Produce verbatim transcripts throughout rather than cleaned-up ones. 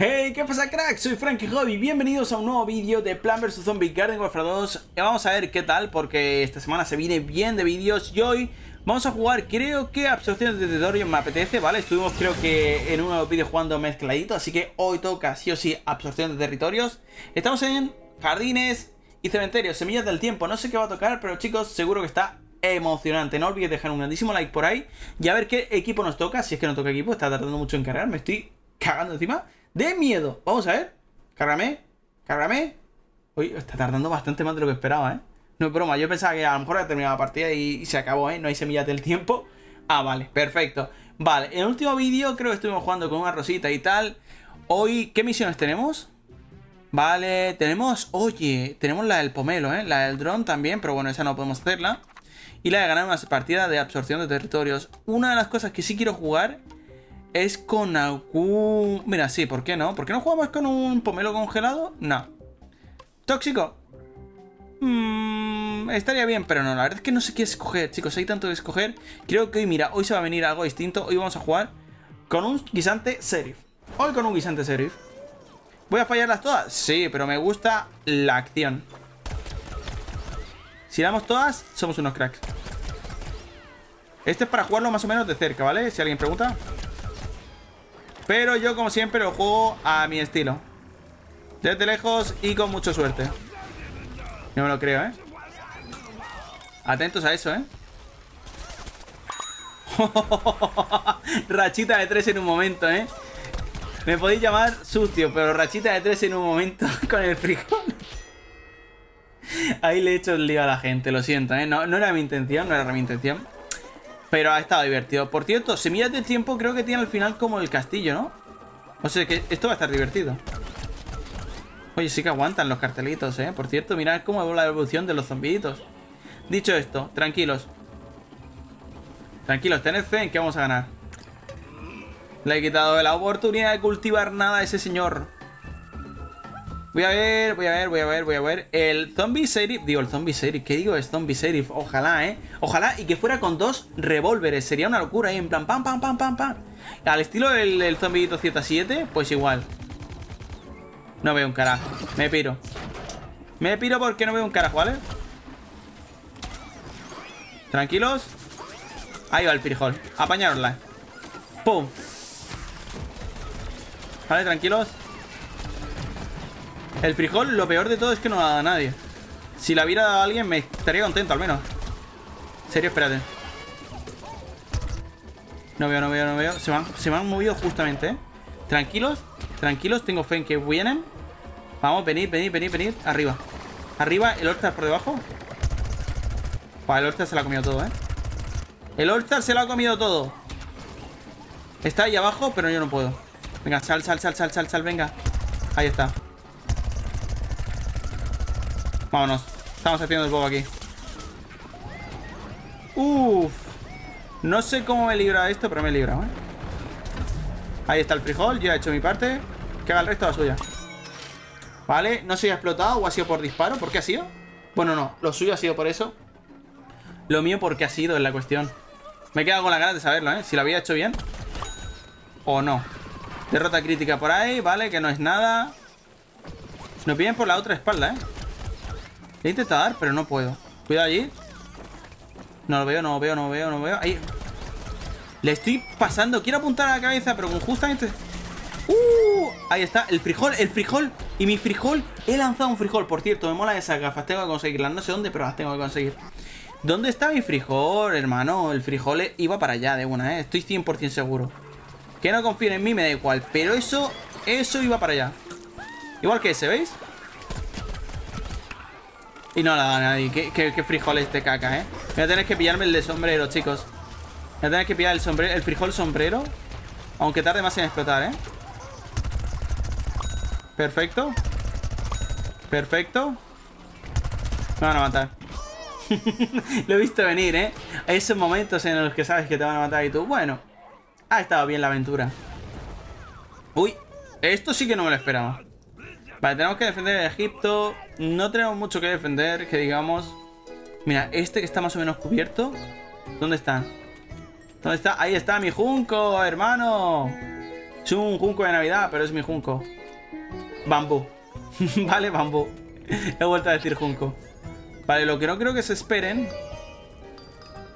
Hey, ¿qué pasa, crack? Soy Franky Hoop y bienvenidos a un nuevo vídeo de Plants vs Zombies Garden Warfare dos. Vamos a ver qué tal, porque esta semana se viene bien de vídeos y hoy vamos a jugar, creo que Absorción de territorios me apetece, ¿vale? Estuvimos creo que en uno de los vídeos jugando mezcladito, así que hoy toca sí o sí Absorción de territorios. Estamos en jardines y cementerios, semillas del tiempo, no sé qué va a tocar, pero chicos, seguro que está emocionante. No olvides dejar un grandísimo like por ahí y a ver qué equipo nos toca, si es que no toca equipo, está tardando mucho en cargar, me estoy cagando encima. De miedo, vamos a ver. Cárgame, cárgame. Uy, está tardando bastante más de lo que esperaba, ¿eh? No es broma, yo pensaba que a lo mejor había terminado la partida y, y se acabó, ¿eh? No hay semillas del tiempo. Ah, vale, perfecto. Vale, en el último vídeo creo que estuvimos jugando con una rosita y tal. Hoy, ¿qué misiones tenemos? Vale, tenemos, oye, tenemos la del pomelo, ¿eh? La del dron también, pero bueno, esa no podemos hacerla. Y la de ganar una partida de absorción de territorios. Una de las cosas que sí quiero jugar es con algún... Mira, sí, ¿por qué no? ¿Por qué no jugamos con un pomelo congelado? No. ¿Tóxico? Mm, estaría bien, pero no. La verdad es que no sé qué escoger, chicos. Hay tanto que escoger. Creo que hoy, mira, hoy se va a venir algo distinto. Hoy vamos a jugar con un guisante serif. Hoy con un guisante serif. ¿Voy a fallarlas todas? Sí, pero me gusta la acción. Si damos todas, somos unos cracks. Este es para jugarlo más o menos de cerca, ¿vale? Si alguien pregunta... Pero yo, como siempre, lo juego a mi estilo. Desde lejos y con mucha suerte. No me lo creo, ¿eh? Atentos a eso, ¿eh? Rachita de tres en un momento, ¿eh? Me podéis llamar sucio, pero rachita de tres en un momento con el frijol. Ahí le he hecho el lío a la gente, lo siento, ¿eh? No, no era mi intención, no era mi intención. Pero ha estado divertido. Por cierto, semillas del tiempo creo que tiene al final como el castillo, ¿no? O sea que esto va a estar divertido. Oye, sí que aguantan los cartelitos, ¿eh? Por cierto, mirad cómo va la evolución de los zombiditos. Dicho esto, tranquilos. Tranquilos, tened fe en que vamos a ganar. Le he quitado la oportunidad de cultivar nada a ese señor. Voy a ver, voy a ver, voy a ver, voy a ver. El zombie sheriff. Digo, el zombie sheriff. ¿Qué digo? Es zombie sheriff. Ojalá, ¿eh? Ojalá y que fuera con dos revólveres. Sería una locura, ¿eh? En plan, pam, pam, pam, pam, pam. Al estilo del, del zombidito Z siete, pues igual. No veo un carajo. Me piro. Me piro porque no veo un carajo, ¿vale? Tranquilos. Ahí va el frijol. Apañarosla. Pum. Vale, tranquilos. El frijol, lo peor de todo es que no la da a nadie. Si la hubiera dado a alguien, me estaría contento, al menos. En serio, espérate. No veo, no veo, no veo. Se me han, se me han movido justamente, ¿eh? Tranquilos, tranquilos. Tengo fe en que vienen. Vamos, venid, venid, venid, venid. Arriba. Arriba, el All-Star por debajo. Buah, el All-Star se lo ha comido todo, ¿eh? El All-Star se lo ha comido todo. Está ahí abajo, pero yo no puedo. Venga, sal, sal, sal, sal, sal, sal, venga. Ahí está. Vámonos, estamos haciendo el bobo aquí. Uff. No sé cómo me he librado de esto, pero me he librado, ¿eh? Ahí está el frijol, yo he hecho mi parte. Que haga el resto de la suya. Vale, no se ha explotado o ha sido por disparo. ¿Por qué ha sido? Bueno, no, lo suyo ha sido por eso. Lo mío porque ha sido, es la cuestión. Me he quedado con las ganas de saberlo, ¿eh? Si lo había hecho bien o no. Derrota crítica por ahí, vale, que no es nada. Nos piden por la otra espalda, ¿eh? He intentado dar, pero no puedo. Cuidado allí. No lo veo, no lo veo, no lo veo, no lo veo. Ahí. Le estoy pasando. Quiero apuntar a la cabeza, pero justamente... ¡Uh! Ahí está. El frijol, el frijol. Y mi frijol. He lanzado un frijol. Por cierto, me mola esas gafas. Tengo que conseguirlas. No sé dónde, pero las tengo que conseguir. ¿Dónde está mi frijol, hermano? El frijol iba para allá de una, ¿eh? Estoy cien por ciento seguro. Que no confíen en mí, me da igual. Pero eso, eso iba para allá. Igual que ese, ¿veis? Y no la da nadie. ¿Qué, qué, qué frijol este caca, eh? Voy a tener que pillarme el de sombrero, chicos. Voy a tener que pillar el sombrero, el frijol sombrero. Aunque tarde más en explotar, eh. Perfecto. Perfecto. Me van a matar. Lo he visto venir, eh. Hay esos momentos en los que sabes que te van a matar y tú, bueno. Ha estado bien la aventura. Uy, esto sí que no me lo esperaba. Vale, tenemos que defender a Egipto. No tenemos mucho que defender, que digamos. Mira, este que está más o menos cubierto. ¿Dónde está? ¿Dónde está? Ahí está mi junco, hermano. Es un junco de Navidad, pero es mi junco. Bambú. Vale, bambú. He vuelto a decir junco. Vale, lo que no creo que se esperen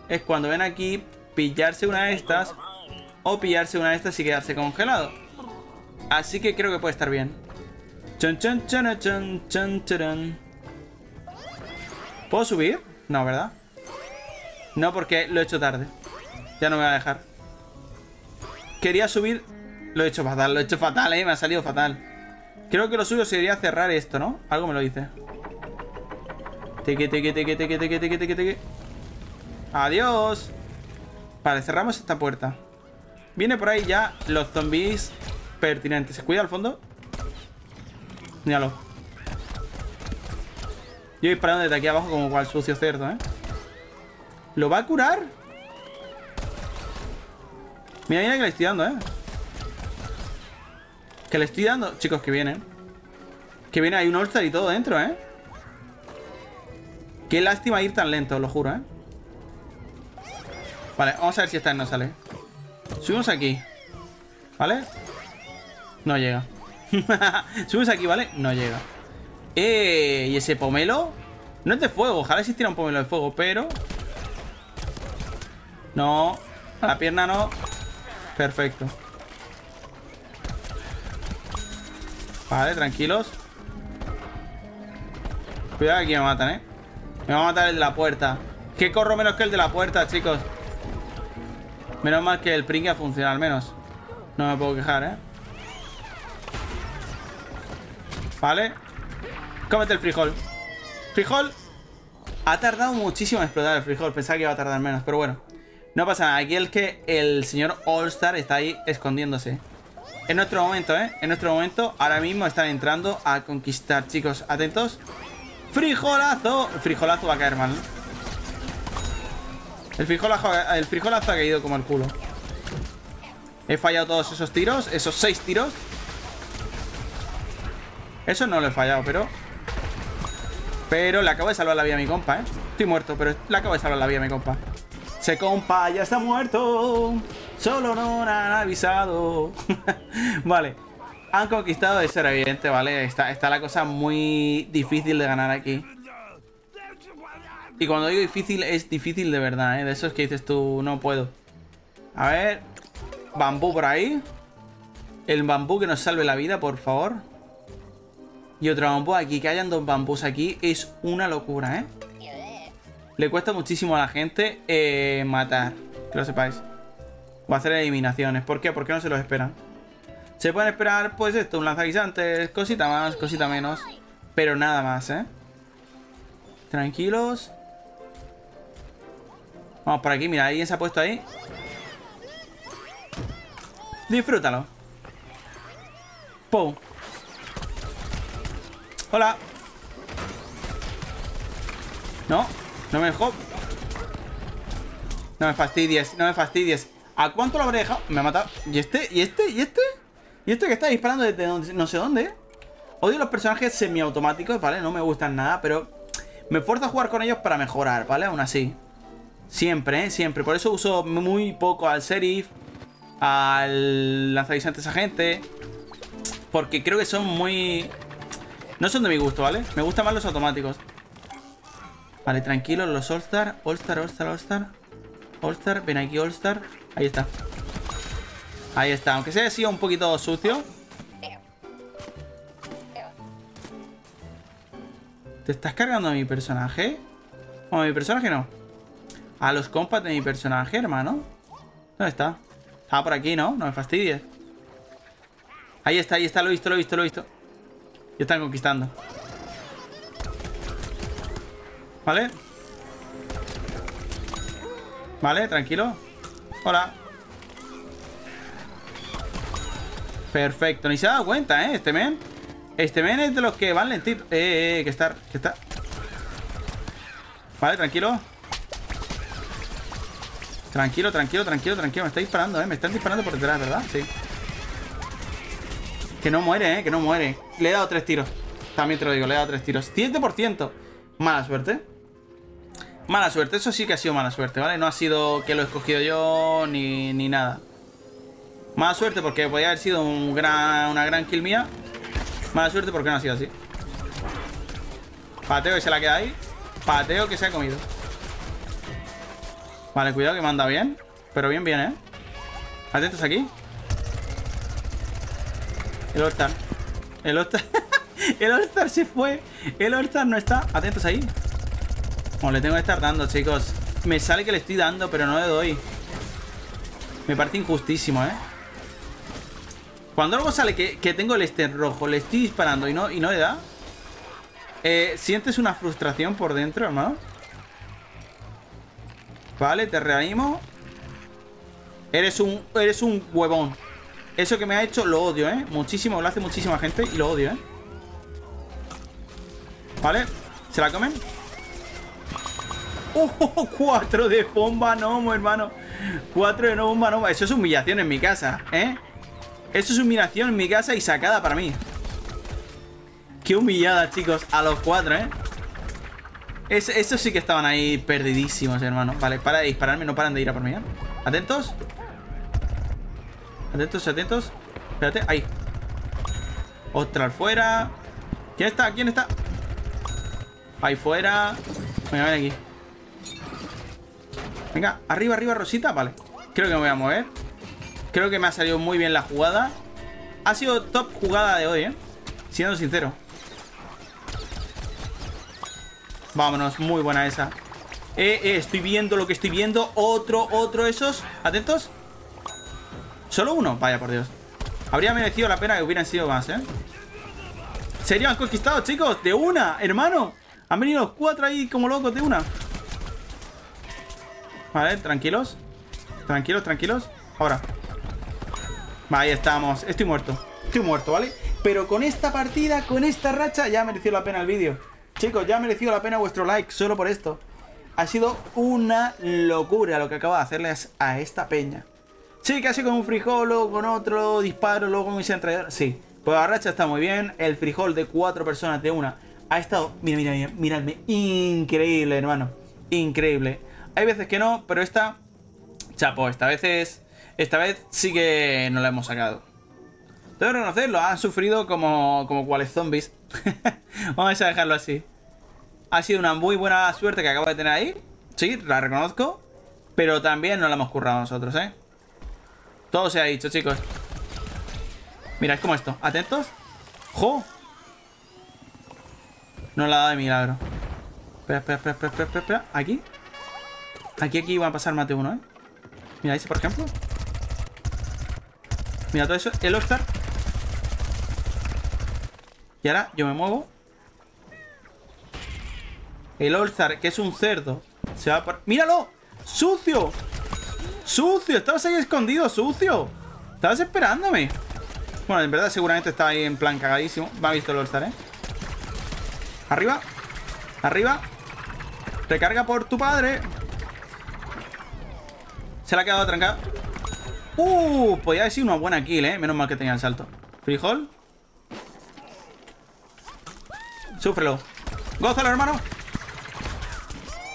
es cuando ven aquí pillarse una de estas o pillarse una de estas y quedarse congelado. Así que creo que puede estar bien. Chon, chon, chon, chon, chon, chon. ¿Puedo subir? No, ¿verdad? No, porque lo he hecho tarde. Ya no me va a dejar. Quería subir. Lo he hecho fatal, lo he hecho fatal, eh. Me ha salido fatal. Creo que lo suyo sería cerrar esto, ¿no? Algo me lo dice. Teque, teque, teque, teque, teque, teque, teque, teque. Adiós. Vale, cerramos esta puerta. Viene por ahí ya los zombies pertinentes. ¿Se cuida al fondo? Míralo. Yo disparando desde aquí abajo como cual sucio cerdo, ¿eh? ¿Lo va a curar? Mira, mira que le estoy dando, ¿eh? Que le estoy dando. Chicos, que vienen. Que viene, hay un All-Star y todo dentro, ¿eh? Qué lástima ir tan lento, lo juro, ¿eh? Vale, vamos a ver si esta no sale. Subimos aquí, ¿vale? No llega. Subimos aquí, ¿vale? No llega. Eh, y ese pomelo no es de fuego, ojalá existiera un pomelo de fuego, pero... No, a la pierna no. Perfecto. Vale, tranquilos. Cuidado que aquí me matan, ¿eh? Me va a matar el de la puerta. Que corro menos que el de la puerta, chicos. Menos mal que el pringue ha funcionado, al menos. No me puedo quejar, ¿eh? Vale. Cómete el frijol. Frijol. Ha tardado muchísimo en explotar el frijol. Pensaba que iba a tardar menos, pero bueno. No pasa nada. Aquí es que el señor All-Star está ahí escondiéndose. En nuestro momento, ¿eh? En nuestro momento. Ahora mismo están entrando a conquistar, chicos. Atentos. ¡Frijolazo! El frijolazo va a caer mal, ¿no? El frijolazo, el frijolazo ha caído como el culo. He fallado todos esos tiros. Esos seis tiros. Eso no lo he fallado, pero... Pero le acabo de salvar la vida a mi compa, ¿eh? Estoy muerto, pero le acabo de salvar la vida a mi compa. Se compa ya está muerto. Solo no me han avisado. Vale. Han conquistado, eso era evidente, ¿vale? Está, está la cosa muy difícil de ganar aquí. Y cuando digo difícil, es difícil de verdad, ¿eh? De esos que dices tú, no puedo. A ver. Bambú por ahí. El bambú que nos salve la vida, por favor. Y otro bambú aquí. Que hayan dos bambús aquí es una locura, ¿eh? Le cuesta muchísimo a la gente eh, matar. Que lo sepáis. Va a hacer eliminaciones. ¿Por qué? Porque no se los esperan. Se pueden esperar, pues esto, un lanzaguisantes, cosita más, cosita menos, pero nada más, ¿eh? Tranquilos. Vamos por aquí, mira, alguien se ha puesto ahí. Disfrútalo. ¡Pum! ¡Hola! No, no me dejó. No me fastidies, no me fastidies. ¿A cuánto lo habré dejado? Me ha matado. ¿Y este? ¿Y este? ¿Y este? Y esto que está disparando desde donde, no sé dónde. Odio los personajes semiautomáticos, ¿vale? No me gustan nada, pero me esfuerzo a jugar con ellos para mejorar, ¿vale? Aún así. Siempre, ¿eh? Siempre. Por eso uso muy poco al sheriff, al lanzaguisantes agente, porque creo que son muy... No son de mi gusto, ¿vale? Me gustan más los automáticos. Vale, tranquilo, los All-Star, All-Star, All-Star, All-Star. All-Star, ven aquí, All-Star. Ahí está. Ahí está, aunque se haya sido un poquito sucio. ¿Te estás cargando a mi personaje? Bueno, a mi personaje no. A los compas de mi personaje, hermano. ¿Dónde está? Ah, por aquí, ¿no? No me fastidies. Ahí está, ahí está, lo he visto, lo he visto, lo he visto. Ya están conquistando. ¿Vale? Vale, tranquilo. Hola. Perfecto, ni se ha dado cuenta, ¿eh? Este men. Este men es de los que van lentitos. Eh, eh, que está, que está. Vale, tranquilo. Tranquilo, tranquilo, tranquilo, tranquilo. Me está disparando, ¿eh? Me están disparando por detrás, ¿verdad? Sí. Que no muere, ¿eh? Que no muere. Le he dado tres tiros. También te lo digo, le he dado tres tiros. siete por ciento. Mala suerte. Mala suerte, eso sí que ha sido mala suerte, ¿vale? No ha sido que lo he escogido yo ni, ni nada. Mala suerte porque podría haber sido un gran, una gran kill mía. Mala suerte porque no ha sido así. Pateo que se la queda ahí. Pateo que se ha comido. Vale, cuidado que manda bien. Pero bien, bien, ¿eh? Atentos aquí. El All-Star. El All-Star. El All-Star se fue. El All-Star no está. Atentos ahí. Bueno, le tengo que estar dando, chicos. Me sale que le estoy dando, pero no le doy. Me parece injustísimo, ¿eh? Cuando algo sale que, que tengo el este rojo, le estoy disparando y no, y no le da. Eh, ¿Sientes una frustración por dentro, hermano? Vale, te reanimo. Eres un, eres un huevón. Eso que me ha hecho lo odio, ¿eh? Muchísimo, lo hace muchísima gente y lo odio, ¿eh? Vale, ¿se la comen? ¡Oh! Cuatro de bomba, no, hermano. Cuatro de no bomba, no. Eso es humillación en mi casa, ¿eh? Eso es humillación en mi casa y sacada para mí. Qué humillada, chicos. A los cuatro, ¿eh? Es, esos sí que estaban ahí perdidísimos, hermano. Vale, para de dispararme, no paran de ir a por mí, ¿eh? Atentos. Atentos, atentos. Espérate, ahí. Ostras, fuera. ¿Quién está? ¿Quién está? Ahí fuera. Venga, ven aquí. Venga, arriba, arriba, Rosita. Vale. Creo que me voy a mover. Creo que me ha salido muy bien la jugada. Ha sido top jugada de hoy, ¿eh? Siendo sincero. Vámonos, muy buena esa. Eh, eh, estoy viendo lo que estoy viendo. Otro, otro esos. Atentos. ¿Solo uno? Vaya, por Dios. Habría merecido la pena que hubieran sido más, ¿eh? Serían conquistados, chicos. De una, hermano. Han venido los cuatro ahí como locos de una. Vale, tranquilos. Tranquilos, tranquilos. Ahora. Ahí estamos. Estoy muerto. Estoy muerto, ¿vale? Pero con esta partida, con esta racha, ya mereció la pena el vídeo. Chicos, ya mereció la pena vuestro like solo por esto. Ha sido una locura lo que acabo de hacerles a esta peña. Sí, casi con un frijol, luego con otro disparo, luego con un centrador. Sí, pues la racha está muy bien. El frijol de cuatro personas de una ha estado... Mira, mira, mira, miradme. Increíble, hermano. Increíble. Hay veces que no, pero esta... Chapo, esta vez es... Esta vez sí que no la hemos sacado. Debo reconocerlo, han sufrido como, como cuales zombies. Vamos a dejarlo así. Ha sido una muy buena suerte que acabo de tener ahí. Sí, la reconozco. Pero también no la hemos currado nosotros, ¿eh? Todo se ha dicho, chicos. Mira, es como esto. ¿Atentos? ¡Jo! No la ha dado de milagro. Espera, espera, espera, espera, espera, espera. Aquí. Aquí, aquí va a pasar más de uno, ¿eh? Mira, ese, por ejemplo. Mira, todo eso. El All-Star. Y ahora yo me muevo. El All-Star, que es un cerdo, se va por... ¡Míralo! ¡Sucio! ¡Sucio! Estabas ahí escondido, sucio. Estabas esperándome. Bueno, en verdad seguramente está ahí en plan cagadísimo. Me ha visto el All-Star, ¿eh? Arriba. Arriba. Recarga por tu padre. Se la ha quedado trancada. ¡Uh! Podía haber sido una buena kill, ¿eh? Menos mal que tenía el salto. Frijol. Súfrelo. ¡Gózalo, hermano!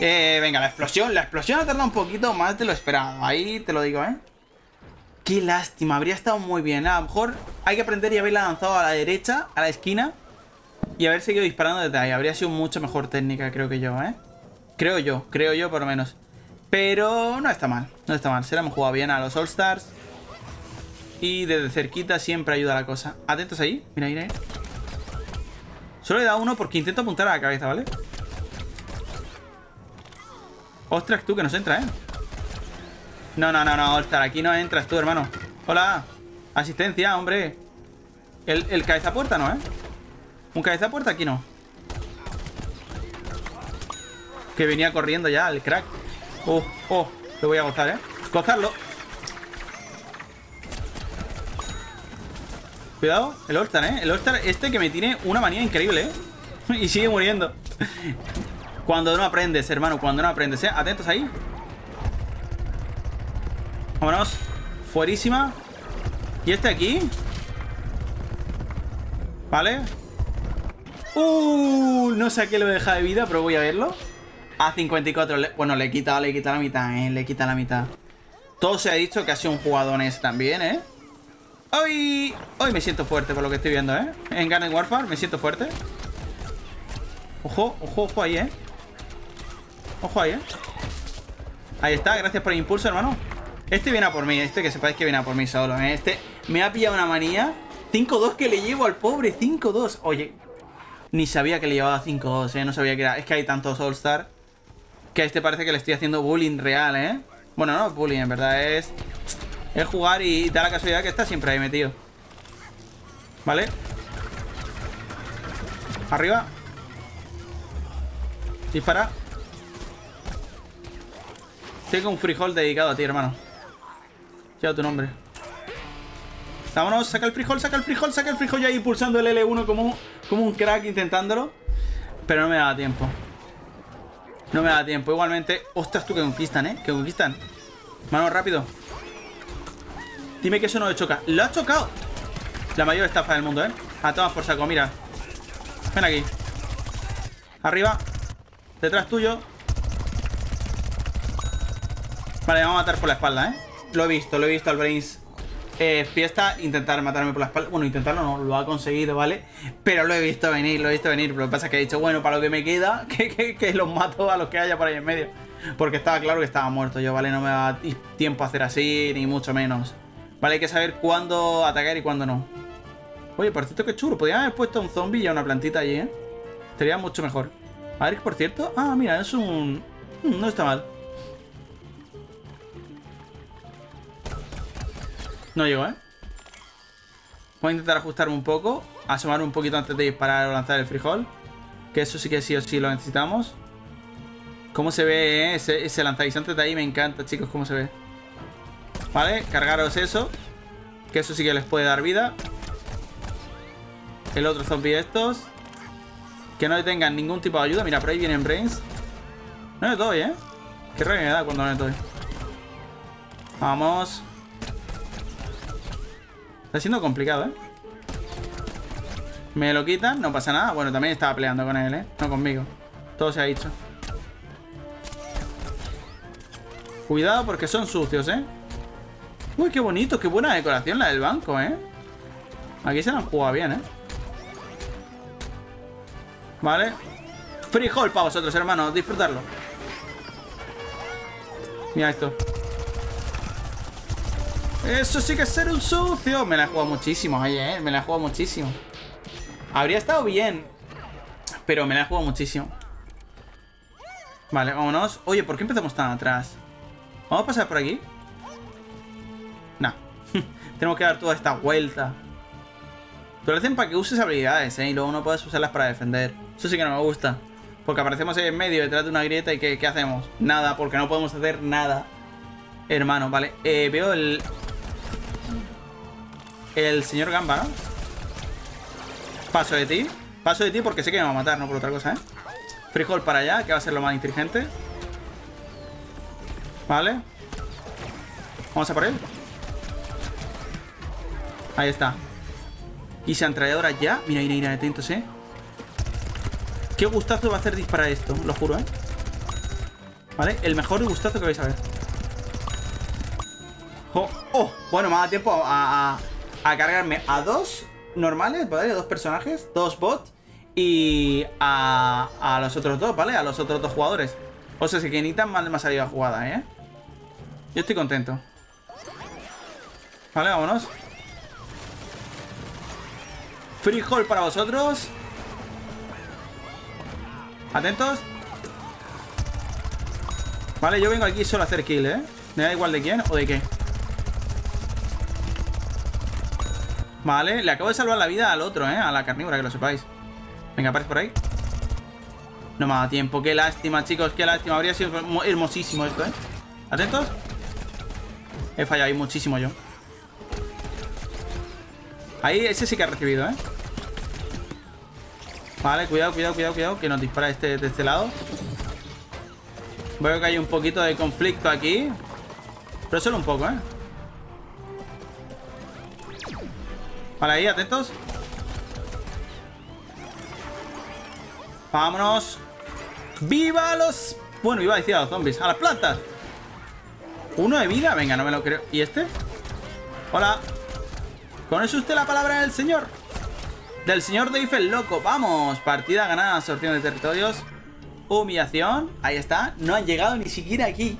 Eh, venga, la explosión. La explosión ha tardado un poquito más de lo esperado. Ahí te lo digo, ¿eh? Qué lástima. Habría estado muy bien. A lo mejor hay que aprender y haberla lanzado a la derecha, a la esquina. Y haber seguido disparando desde ahí. Habría sido mucho mejor técnica, creo que yo, ¿eh? Creo yo. Creo yo, por lo menos. Pero no está mal. No está mal. Se la hemos jugado bien a los All-Stars. Y desde cerquita siempre ayuda a la cosa. Atentos ahí. Mira, mira, mira. Solo he dado uno porque intento apuntar a la cabeza, ¿vale? Ostras, tú que nos entra, ¿eh? No, no, no, no, All-Star, aquí no entras tú, hermano. Hola, asistencia, hombre. El, el cabezapuerta no, ¿eh? Un cabezapuerta aquí no. Que venía corriendo ya el crack. Oh, oh, lo voy a gozar, ¿eh? Gozarlo. Cuidado, el All-Star, ¿eh? El All-Star este que me tiene una manía increíble, ¿eh? Y sigue muriendo. Cuando no aprendes, hermano, cuando no aprendes, ¿eh? Atentos ahí. Vámonos. Fuerísima. ¿Y este aquí? Vale. Uh, no sé a qué lo deja de vida, pero voy a verlo. A cincuenta y cuatro. Bueno, le he quitado, le he quitado la mitad, ¿eh? Le he quitado la mitad. Todo se ha dicho que ha sido un jugadón ese también, ¿eh? Hoy, hoy me siento fuerte por lo que estoy viendo, ¿eh? En Garden Warfare me siento fuerte. Ojo, ojo, ojo ahí, ¿eh? Ojo ahí, ¿eh? Ahí está, gracias por el impulso, hermano. Este viene a por mí, este que sepáis que viene a por mí solo, ¿eh? Este me ha pillado una manía. cinco dos que le llevo al pobre, cinco dos. Oye, ni sabía que le llevaba cinco dos, ¿eh? No sabía que era... Es que hay tantos All-Star que a este parece que le estoy haciendo bullying real, ¿eh? Bueno, no es bullying, en verdad, es... Es jugar y da la casualidad que está siempre ahí metido. Vale. Arriba. Dispara. Tengo un frijol dedicado a ti, hermano. Lleva tu nombre. Vámonos, saca el frijol, saca el frijol, saca el frijol. Ya ahí pulsando el L uno como, como un crack intentándolo. Pero no me da tiempo. No me da tiempo. Igualmente... Ostras, tú que conquistan, ¿eh? Que conquistan. Mano, rápido. Dime que eso no le choca. ¡Lo ha chocado! La mayor estafa del mundo, ¿eh? A todas por saco, mira. Ven aquí. Arriba. Detrás tuyo. Vale, me va a matar por la espalda, ¿eh? Lo he visto, lo he visto al Brains eh, Fiesta intentar matarme por la espalda. Bueno, intentarlo no, lo ha conseguido, ¿vale? Pero lo he visto venir, lo he visto venir. Pero lo que pasa es que he dicho, bueno, para lo que me queda Que, que, que los mato a los que haya por ahí en medio. Porque estaba claro que estaba muerto yo, ¿vale? No me da tiempo a hacer así, ni mucho menos. Vale, hay que saber cuándo atacar y cuándo no. Oye, por cierto, qué chulo. Podrían haber puesto un zombie y una plantita allí, ¿eh? Sería mucho mejor. A ver, por cierto... Ah, mira, es un... No está mal. No llegó, ¿eh? Voy a intentar ajustarme un poco. Asomar un poquito antes de disparar o lanzar el frijol. Que eso sí que sí o sí lo necesitamos. ¿Cómo se ve, eh? Ese, ese lanzaguisantes de ahí me encanta, chicos. ¿Cómo se ve? Vale, cargaros eso. Que eso sí que les puede dar vida. El otro zombie estos. Que no tengan ningún tipo de ayuda. Mira, por ahí vienen Brains. No le doy, ¿eh? Qué rabia me da cuando no le doy. Vamos. Está siendo complicado, ¿eh? Me lo quitan, no pasa nada. Bueno, también estaba peleando con él, ¿eh? No conmigo. Todo se ha dicho. Cuidado porque son sucios, ¿eh? Uy, qué bonito, qué buena decoración la del banco, ¿eh? Aquí se la han jugado bien, ¿eh? Vale. Frijol para vosotros, hermanos, disfrutarlo. Mira esto. Eso sí que es ser un sucio. Me la he jugado muchísimo, oye, ¿eh? Me la he jugado muchísimo. Habría estado bien, pero me la he jugado muchísimo. Vale, vámonos. Oye, ¿por qué empezamos tan atrás? Vamos a pasar por aquí. Tenemos que dar toda esta vuelta. Te lo hacen para que uses habilidades, ¿eh? Y luego no puedes usarlas para defender. Eso sí que no me gusta. Porque aparecemos ahí en medio, detrás de una grieta. ¿Y qué, qué hacemos? Nada, porque no podemos hacer nada. Hermano, vale. eh, Veo el... El señor Gamba, ¿no? Paso de ti. Paso de ti porque sé que me va a matar, no por otra cosa, ¿eh? Frijol para allá, que va a ser lo más inteligente. Vale. Vamos a por él. Ahí está. Y se han traído ahora ya. Mira, mira, mira, atentos, eh. Qué gustazo va a hacer disparar esto, lo juro, eh. Vale, el mejor gustazo que vais a ver. Oh, oh. Bueno, me da tiempo a, a, a cargarme a dos normales, ¿vale? A dos personajes, dos bots. Y a, a los otros dos, ¿vale? A los otros dos jugadores. O sea, si que ni tan mal me ha salido la jugada, eh. Yo estoy contento. Vale, vámonos. Frijol para vosotros. Atentos. Vale, yo vengo aquí solo a hacer kill, ¿eh? Me da igual de quién o de qué. Vale, le acabo de salvar la vida al otro, ¿eh? A la carnívora, que lo sepáis. Venga, aparece por ahí. No me ha dado tiempo. Qué lástima, chicos, qué lástima. Habría sido hermosísimo esto, ¿eh? Atentos. He fallado ahí muchísimo yo. Ahí ese sí que ha recibido, ¿eh? Vale, cuidado, cuidado, cuidado, cuidado. Que nos dispara este de este lado. Veo que hay un poquito de conflicto aquí. Pero solo un poco, ¿eh? Vale, ahí, atentos. Vámonos. ¡Viva los! Bueno, iba a decir a los zombies. ¡A las plantas! Uno de vida. Venga, no me lo creo. ¿Y este? Hola. ¿Conoce usted la palabra del señor? Del señor Dave el loco. Vamos, partida ganada, absorción de territorios. Humillación, ahí está. No han llegado ni siquiera aquí.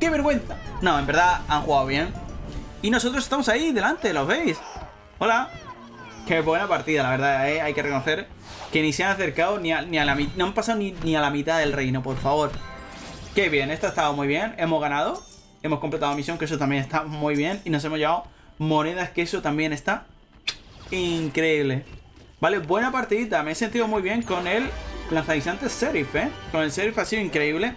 ¡Qué vergüenza! No, en verdad han jugado bien. Y nosotros estamos ahí delante, ¿los veis? Hola. Qué buena partida, la verdad, ¿eh? Hay que reconocer que ni se han acercado ni a, ni a la mitad. No han pasado ni, ni a la mitad del reino, por favor. Qué bien, esto ha estado muy bien. Hemos ganado, hemos completado misión, que eso también está muy bien. Y nos hemos llevado monedas, que eso también está increíble. Vale, buena partidita. Me he sentido muy bien con el lanzaguisantes Sheriff, ¿eh? Con el Sheriff ha sido increíble.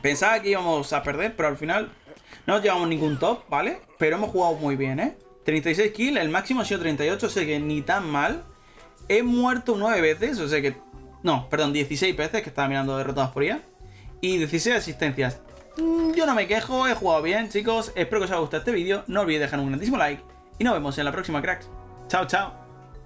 Pensaba que íbamos a perder, pero al final no llevamos ningún top, ¿vale? Pero hemos jugado muy bien, ¿eh? treinta y seis kills, el máximo ha sido treinta y ocho, o sea que ni tan mal. He muerto nueve veces, o sea que... No, perdón, dieciséis veces, que estaba mirando derrotadas por ella. Y dieciséis asistencias. Yo no me quejo, he jugado bien, chicos. Espero que os haya gustado este vídeo. No olvidéis dejar un grandísimo like. Y nos vemos en la próxima, cracks. Chao, chao.